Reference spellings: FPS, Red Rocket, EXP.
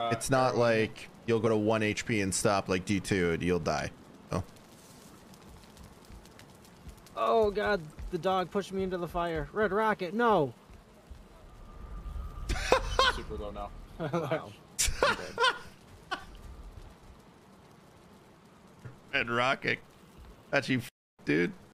It's not like you'll go to 1 HP and stop like D2 and you'll die. Oh. Oh god, the dog pushed me into the fire. Red Rocket, no! Super low now. Wow. Red Rocket. That's you, dude.